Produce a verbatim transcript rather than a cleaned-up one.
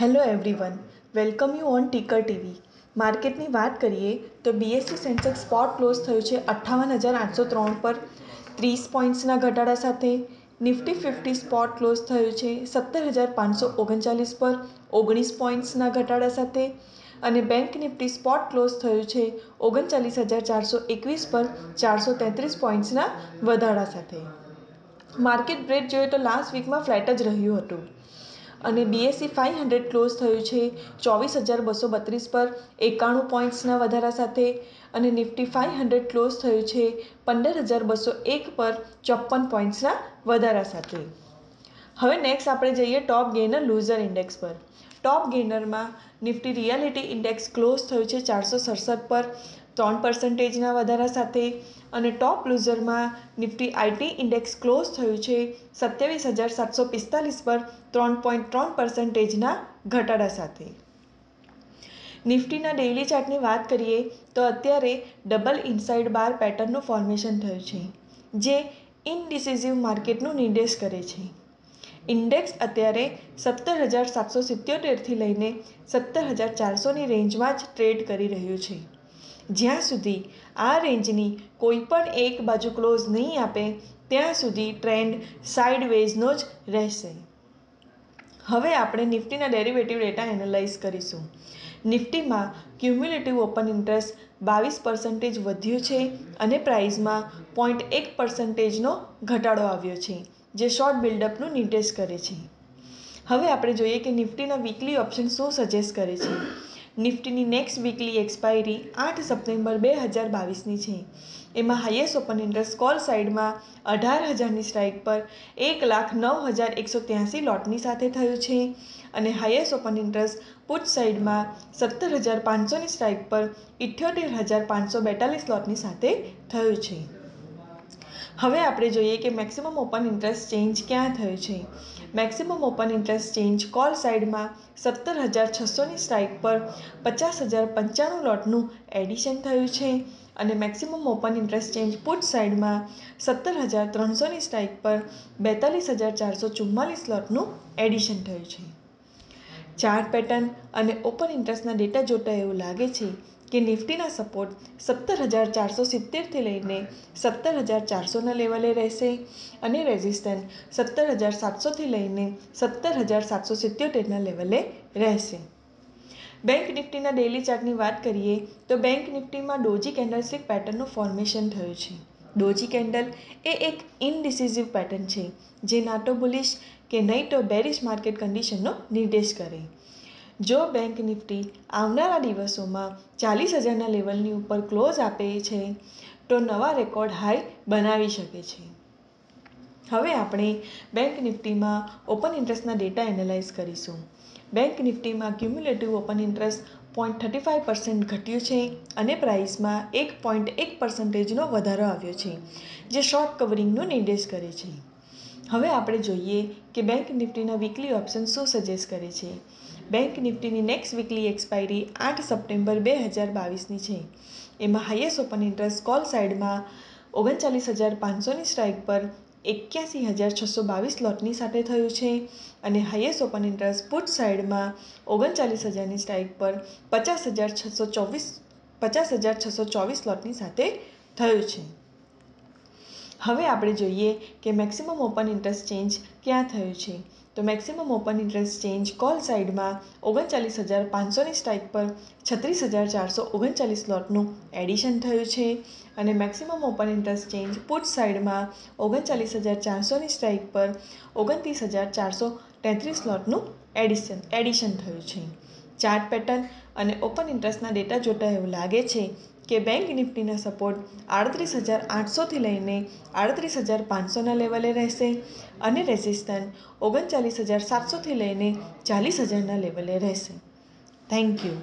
Hello everyone, welcome you on ticker TV. માર્કેટની વાત કરીએ તો બીએસસી સેન્સેક્સ સ્પોટ ક્લોઝ થયું છે અઠ્ઠાવન હજાર આઠસો ત્રણ પર ત્રીસ પોઈન્ટ્સના ઘટાડા સાથે. નિફ્ટી ફિફ્ટી સ્પોટ ક્લોઝ થયું છે સત્તર હજાર પાંચસો ઓગણચાલીસ પર ઓગણીસ પોઈન્ટ્સના ઘટાડા સાથે, અને બેંક નિફ્ટી સ્પોટ ક્લોઝ થયું છે ઓગણચાલીસ હજાર ચારસો એકવીસ પર ચારસો તેત્રીસ પોઈન્ટ્સના વધારા સાથે. માર્કેટ બ્રેક જોઈએ તો લાસ્ટ વીકમાં ફ્લેટ જ રહ્યું હતું, અને બીએસસી ફાઇવ હંડ્રેડ ક્લોઝ થયું છે ચોવીસ હજાર બસો બત્રીસ પર એકાણું પોઈન્ટ્સના વધારા સાથે, અને નિફ્ટી ફાઇવ હંડ્રેડ ક્લોઝ થયું છે પંદર હજાર બસો એક પર ચોપન પોઈન્ટ્સના વધારા સાથે. હવે નેક્સ્ટ આપણે જઈએ ટોપ ગેઇનર લૂઝર ઇન્ડેક્સ પર. ટોપ ગેઇનરમાં નિફ્ટી રિયાલિટી ઇન્ડેક્સ ક્લોઝ થયું છે ચારસો સડસઠ પર ત્રણ પર્સન્ટેજના વધારા સાથે, અને ટોપ લૂઝરમાં નિફ્ટી આઈટી ઇન્ડેક્સ ક્લોઝ થયું છે સત્યાવીસ હજાર સાતસો પિસ્તાલીસ પર ત્રણ પોઈન્ટ ત્રણ પર્સન્ટેજના ઘટાડા સાથે. નિફ્ટીના ડેઇલી ચાર્ટની વાત કરીએ તો અત્યારે ડબલ ઇનસાઇડ બાર પેટર્નનું ફોર્મેશન થયું છે, જે ઇનડિસિઝિવ માર્કેટનું નિર્દેશ કરે છે. ઇન્ડેક્સ અત્યારે સત્તર હજાર સાતસો સિત્યોતેરથી લઈને સત્તર હજાર ચારસોની રેન્જમાં જ ટ્રેડ કરી રહ્યું છે. જ્યાં સુધી આ રેન્જની કોઈ પણ એક બાજુ ક્લોઝ નહીં આપે ત્યાં સુધી ટ્રેન્ડ સાઇડવેઝનો જ રહેશે. હવે આપણે નિફ્ટીના ડેરિવેટિવ ડેટા એનાલાઇઝ કરીશું. નિફ્ટીમાં ક્યુમ્યુલેટિવ ઓપન ઇન્ટરેસ્ટ બાવીસ પર્સન્ટેજ વધ્યું છે, અને પ્રાઇઝમાં પોઈન્ટ એક પર્સન્ટેજનો ઘટાડો આવ્યો છે, જે શોર્ટ બિલ્ડઅપનું નિર્દેશ કરે છે. હવે આપણે જોઈએ કે નિફ્ટીના વીકલી ઓપ્શન શું સજેસ્ટ કરે છે. નિફ્ટીની નેક્સ્ટ વીકલી એક્સપાયરી આઠ સપ્ટેમ્બર બે હજાર બાવીસની છે. એમાં હાઈએસ્ટ ઓપન ઇન્ટરેસ્ટ કોલ સાઇડમાં અઢાર હજારની સ્ટ્રાઇક પર એક લાખ નવ હજાર એકસો ત્યાંસી લોટની સાથે થયું છે, અને હાઈએસ્ટ ઓપન ઇન્ટરેસ્ટ પુટ સાઇડમાં સત્તર હજાર પાંચસોની સ્ટ્રાઇક પર ઇઠ્યોતેર હજાર પાંચસો બેતાલીસ લોટની સાથે થયું છે. હવે આપણે જોઈએ કે મેક્સિમમ ઓપન ઇન્ટરેસ્ટ ચેન્જ ક્યાં થયું છે. Maximum open interest change call સાઇડમાં સત્તર હજાર છસોની સ્ટ્રાઇક પર પચાસ હજાર પંચાણું લોટનું એડિશન થયું છે, અને maximum open interest change put સાઇડમાં સત્તર હજાર ત્રણસોની સ્ટ્રાઇક પર બેતાલીસ હજાર ચારસો ચુમ્માલીસ લોટનું એડિશન થયું છે. ચાર્ટ પેટર્ન અને ઓપન ઇન્ટરેસ્ટના ડેટા જોતા એવું લાગે છે કે નિફ્ટીના સપોર્ટ સત્તર હજાર ચારસો સિત્તેરથી લઈને સત્તર હજાર ચારસોના લેવલે રહેશે, અને રેઝિસ્ટન્સ સત્તર હજાર સાતસોથી લઈને સત્તર હજાર સાતસો સિત્યોતેરના લેવલે રહેશે. બેંક નિફ્ટીના ડેઇલી ચાર્ટની વાત કરીએ તો બેંક નિફ્ટીમાં ડોજી કેન્ડલસ્ટિક પેટર્નનું ફોર્મેશન થયું છે. ડોજી કેન્ડલ એ એક ઇનડિસિઝિવ પેટર્ન છે, જે ના તો બુલિશ કે નહીં તો બેરિશ માર્કેટ કન્ડિશનનો નિર્દેશ કરે. જો બેંક નિફ્ટી આવનારા દિવસોમાં ચાલીસ હજારના લેવલની ઉપર ક્લોઝ આપે છે તો નવા રેકોર્ડ હાઈ બનાવી શકે છે. હવે આપણે બેંક નિફ્ટીમાં ઓપન ઇન્ટરેસ્ટના ડેટા એનાલાઇઝ કરીશું. બેંક નિફ્ટીમાં cumulative open interest point thirty five percent ઘટ્યું છે, અને પ્રાઇસમાં એક પોઈન્ટ એક પર્સન્ટેજનો વધારો આવ્યો છે, જે શોર્ટ કવરિંગનો નિર્દેશ કરે છે. હવે આપણે જોઈએ કે બેંક નિફ્ટીના વીકલી ઓપ્શન શું સજેસ્ટ કરે છે. બેંક નિફ્ટીની નેક્સ્ટ વીકલી એક્સપાયરી આઠ સપ્ટેમ્બર બે હજાર બાવીસની છે. એમાં હાઈએસ્ટ ઓપન ઇન્ટરેસ્ટ કોલ સાઇડમાં ઓગણચાલીસ હજાર પાંચસોની સ્ટ્રાઇક પર એક્યાસી હજાર છસો બાવીસ લોટની સાથે થયું છે, અને હાઈએસ્ટ ઓપન ઇન્ટરેસ્ટ પુટ સાઇડમાં ઓગણચાલીસ હજારની સ્ટ્રાઇક પર પચાસ હજાર છસો ચોવીસ પચાસ હજાર છસો ચોવીસ લોટની સાથે થયું છે. હવે આપણે જોઈએ કે મેક્સિમમ ઓપન ઇન્ટરેસ્ટ ચેન્જ ક્યાં થયું છે. તો maximum open interest change call સાઇડમાં ઓગણચાલીસ હજાર પાંચસોની સ્ટ્રાઇક પર છત્રીસ હજાર ચારસો ઓગણચાલીસ લોટનું એડિશન થયું છે, અને maximum open interest change put સાઇડમાં ઓગણચાલીસ હજાર ચારસોની સ્ટ્રાઇક પર ઓગણત્રીસ હજાર ચારસો તેત્રીસ લોટનું એડિશન એડિશન થયું છે. ચાર્ટ પેટર્ન અને ઓપન ઇન્ટરેસ્ટના ડેટા જોતા એવું લાગે છે કે બેંક નિફ્ટીના સપોર્ટ આડત્રીસ હજાર આઠસોથી લઈને આડત્રીસ હજાર પાંચસોના લેવલે રહેશે, અને રેઝિસ્ટન્સ ઓગણચાલીસ હજાર સાતસોથી લઈને ચાલીસ હજારના લેવલે રહેશે. Thank you.